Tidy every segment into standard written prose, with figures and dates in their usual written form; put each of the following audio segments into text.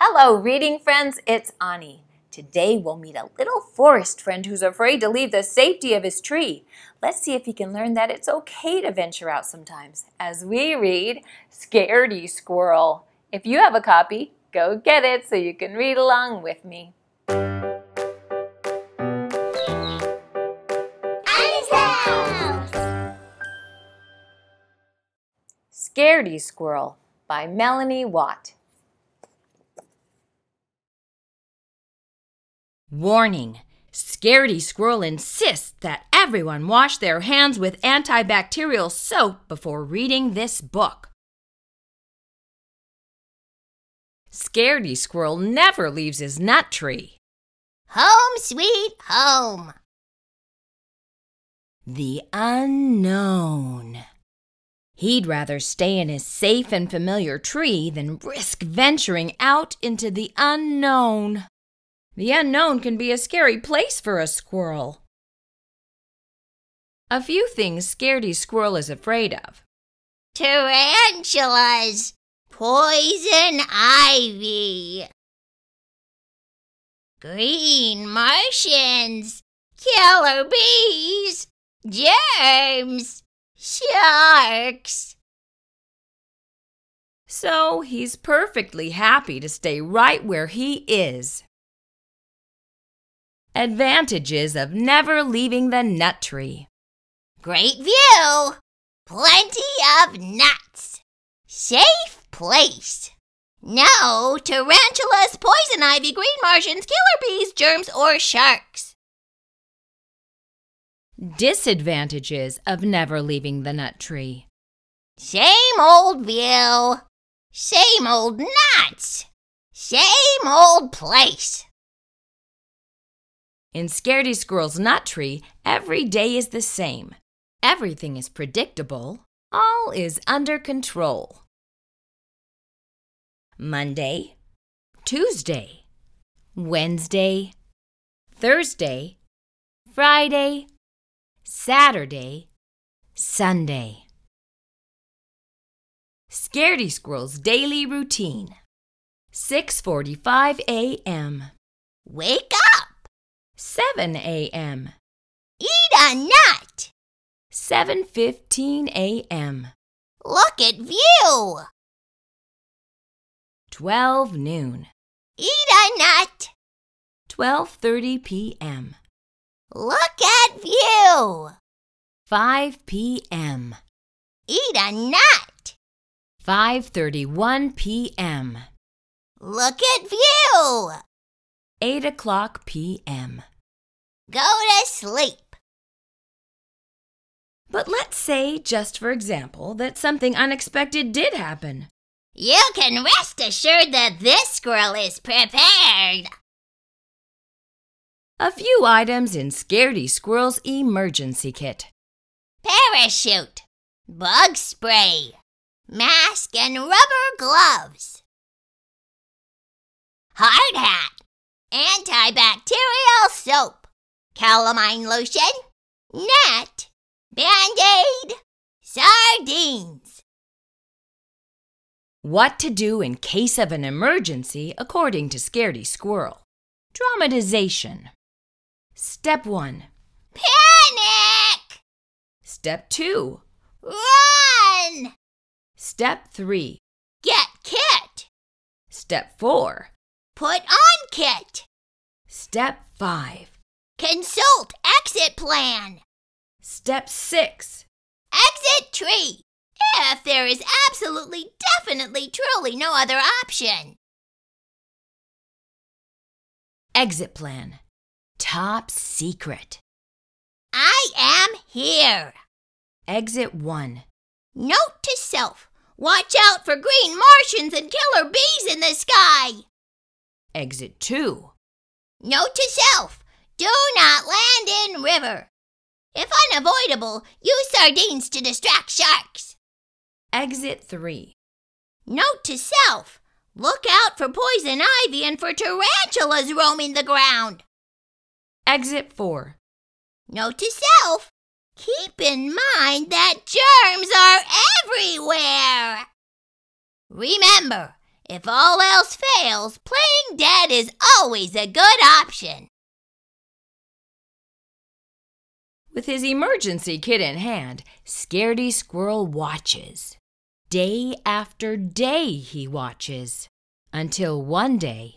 Hello, reading friends, it's Ani. Today we'll meet a little forest friend who's afraid to leave the safety of his tree. Let's see if he can learn that it's okay to venture out sometimes as we read Scaredy Squirrel. If you have a copy, go get it so you can read along with me. Ani's House! Scaredy Squirrel by Melanie Watt. Warning! Scaredy Squirrel insists that everyone wash their hands with antibacterial soap before reading this book. Scaredy Squirrel never leaves his nut tree. Home sweet home! The unknown. He'd rather stay in his safe and familiar tree than risk venturing out into the unknown. The unknown can be a scary place for a squirrel. A few things Scaredy Squirrel is afraid of. Tarantulas, poison ivy, green Martians, killer bees, germs, sharks. So he's perfectly happy to stay right where he is. Advantages of never leaving the nut tree. Great view! Plenty of nuts! Safe place! No tarantulas, poison ivy, green Martians, killer bees, germs, or sharks. Disadvantages of never leaving the nut tree. Same old view! Same old nuts! Same old place! In Scaredy Squirrel's nut tree, every day is the same. Everything is predictable. All is under control. Monday, Tuesday, Wednesday, Thursday, Friday, Saturday, Sunday. Scaredy Squirrel's daily routine. 6:45 a.m. Wake up! 7 a.m. Eat a nut! 7:15 a.m. Look at view! 12 noon. Eat a nut! 12:30 p.m. Look at view! 5 p.m. Eat a nut! 5:31 p.m. Look at view! 8:00 p.m. Go to sleep. But let's say, just for example, that something unexpected did happen. You can rest assured that this squirrel is prepared. A few items in Scaredy Squirrel's emergency kit. Parachute, bug spray, mask and rubber gloves, hard hat, antibacterial soap, calamine lotion, net, Band-Aid, sardines. What to do in case of an emergency according to Scaredy Squirrel. Dramatization. Step 1. Panic! Step 2. Run! Step 3. Get kit! Step 4. Put on kit. Step 5. Consult exit plan. Step 6. Exit tree, if there is absolutely, definitely, truly no other option. Exit plan. Top secret. I am here. Exit 1. Note to self. Watch out for green Martians and killer bees in the sky. Exit 2. Note to self, do not land in river. If unavoidable, use sardines to distract sharks. Exit 3. Note to self, look out for poison ivy and for tarantulas roaming the ground. Exit 4. Note to self, keep in mind that germs are everywhere. Remember, if all else fails, squirrels, playing dead is always a good option. With his emergency kit in hand, Scaredy Squirrel watches. Day after day he watches, until one day.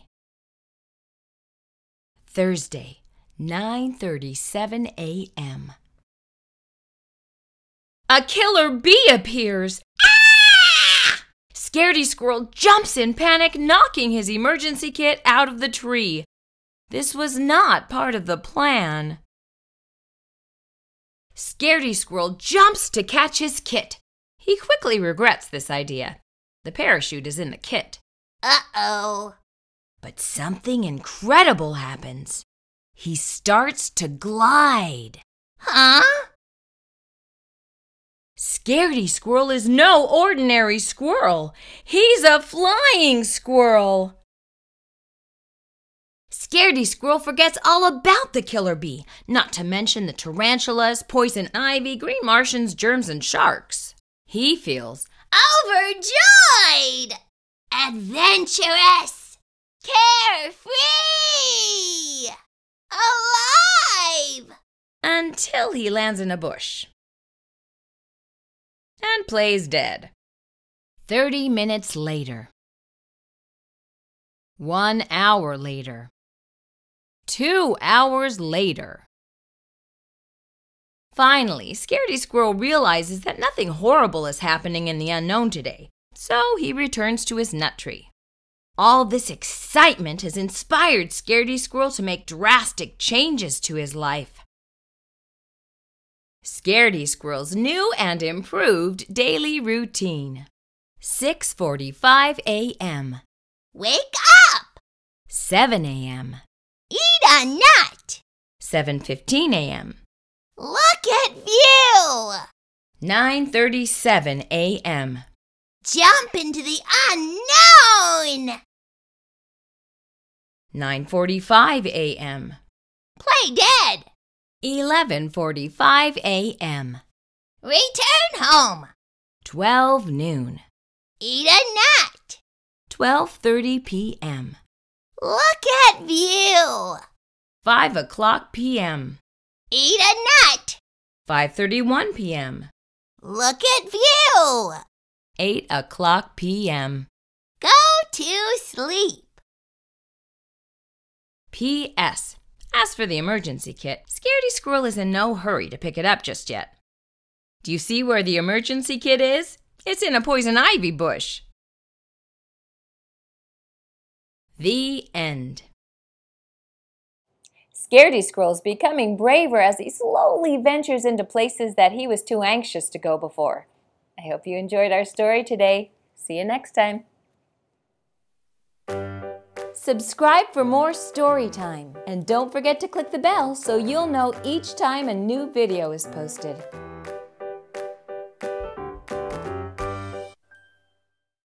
Thursday, 9:37 a.m. A killer bee appears! Ah! Scaredy Squirrel jumps in panic, knocking his emergency kit out of the tree. This was not part of the plan. Scaredy Squirrel jumps to catch his kit. He quickly regrets this idea. The parachute is in the kit. Uh-oh. But something incredible happens. He starts to glide. Huh? Scaredy Squirrel is no ordinary squirrel. He's a flying squirrel. Scaredy Squirrel forgets all about the killer bee, not to mention the tarantulas, poison ivy, green Martians, germs, and sharks. He feels overjoyed, adventurous, carefree, alive, until he lands in a bush and plays dead. 30 minutes later. 1 hour later. 2 hours later. Finally, Scaredy Squirrel realizes that nothing horrible is happening in the unknown today, so he returns to his nut tree. All this excitement has inspired Scaredy Squirrel to make drastic changes to his life. Scaredy Squirrel's new and improved daily routine. 6:45 a.m. Wake up! 7 a.m. Eat a nut! 7:15 a.m. Look at view! 9:37 a.m. Jump into the unknown! 9:45 a.m. Play dead! 11:45 a.m. Return home! 12 noon. Eat a nut! 12:30 p.m. Look at view! 5 o'clock p.m. Eat a nut! 5:31 p.m. Look at view! 8 o'clock p.m. Go to sleep. P.S. As for the emergency kit, Scaredy Squirrel is in no hurry to pick it up just yet. Do you see where the emergency kit is? It's in a poison ivy bush. The end. Scaredy Squirrel is becoming braver as he slowly ventures into places that he was too anxious to go before. I hope you enjoyed our story today. See you next time. Subscribe for more story time, and don't forget to click the bell so you'll know each time a new video is posted.